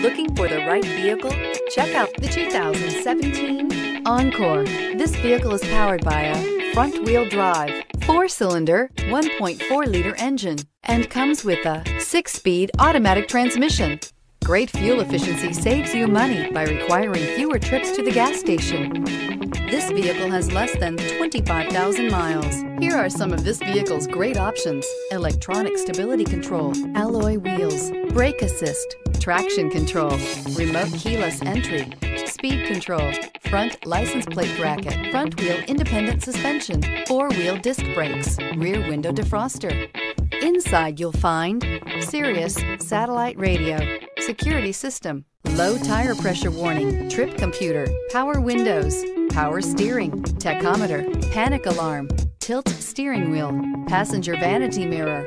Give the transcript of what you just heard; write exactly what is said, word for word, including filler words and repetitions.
Looking for the right vehicle? Check out the two thousand seventeen Encore. This vehicle is powered by a front-wheel drive, four-cylinder, one point four liter engine, and comes with a six-speed automatic transmission. Great fuel efficiency saves you money by requiring fewer trips to the gas station. This vehicle has less than twenty-five thousand miles. Here are some of this vehicle's great options: electronic stability control, alloy wheels, brake assist, traction control, remote keyless entry, speed control, front license plate bracket, front wheel independent suspension, four-wheel disc brakes, rear window defroster. Inside you'll find Sirius satellite radio, security system, low tire pressure warning, trip computer, power windows, power steering, tachometer, panic alarm, tilt steering wheel, passenger vanity mirror.